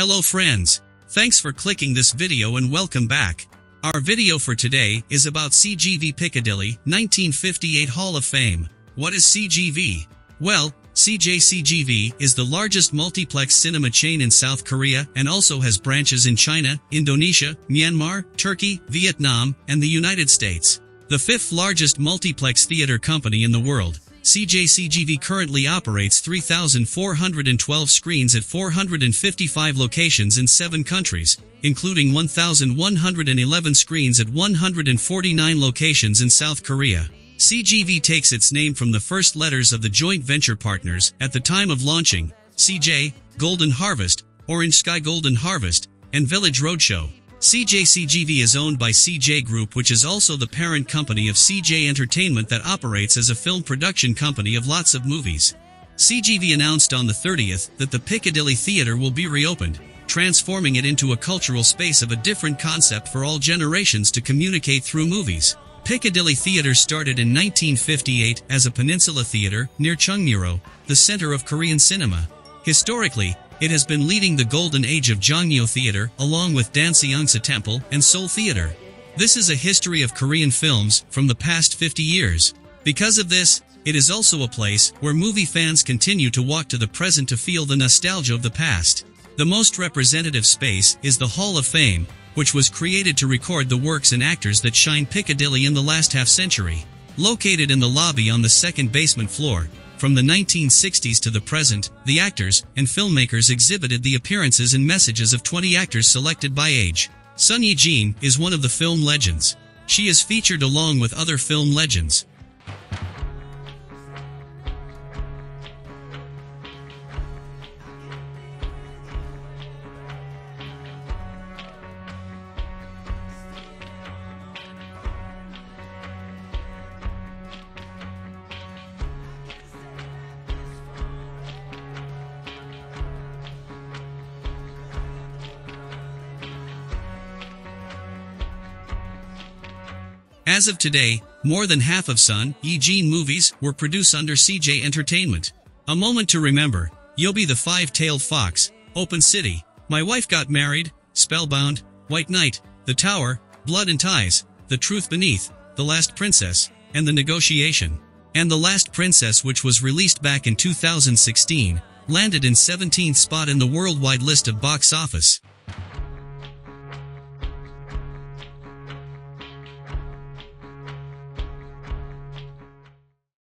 Hello friends, thanks for clicking this video and welcome back. Our video for today is about CGV Piccadilly 1958 Hall of Fame. What is CGV? Well, CGV is the largest multiplex cinema chain in South Korea and also has branches in China, Indonesia, Myanmar, Turkey, Vietnam, and the United States. The fifth largest multiplex theater company in the world, CGV currently operates 3,412 screens at 455 locations in 7 countries, including 1,111 screens at 149 locations in South Korea. CGV takes its name from the first letters of the joint venture partners at the time of launching, CJ, Golden Harvest, Orange Sky Golden Harvest, and Village Roadshow. CGV is owned by CJ Group, which is also the parent company of CJ Entertainment that operates as a film production company of lots of movies. CGV announced on the 30th that the Piccadilly Theater will be reopened, transforming it into a cultural space of a different concept for all generations to communicate through movies. Piccadilly Theater started in 1958 as a peninsula theater near Chungmuro, the center of Korean cinema. Historically, it has been leading the golden age of Jeongnyo Theater along with Danseongsa Temple and Seoul Theater. This is a history of Korean films from the past 50 years. Because of this, it is also a place where movie fans continue to walk to the present to feel the nostalgia of the past. The most representative space is the Hall of Fame, which was created to record the works and actors that shined Piccadilly in the last half-century. Located in the lobby on the second basement floor, from the 1960s to the present, the actors and filmmakers exhibited the appearances and messages of 20 actors selected by age. Son Ye-jin is one of the film legends. She is featured along with other film legends. As of today, more than half of Son Ye-jin movies were produced under CJ Entertainment. A moment to remember: Yobi the Five-Tailed Fox, Open City, My Wife Got Married, Spellbound, White Knight, The Tower, Blood and Ties, The Truth Beneath, The Last Princess, and The Negotiation. And The Last Princess, which was released back in 2016, landed in 17th spot in the worldwide list of box office.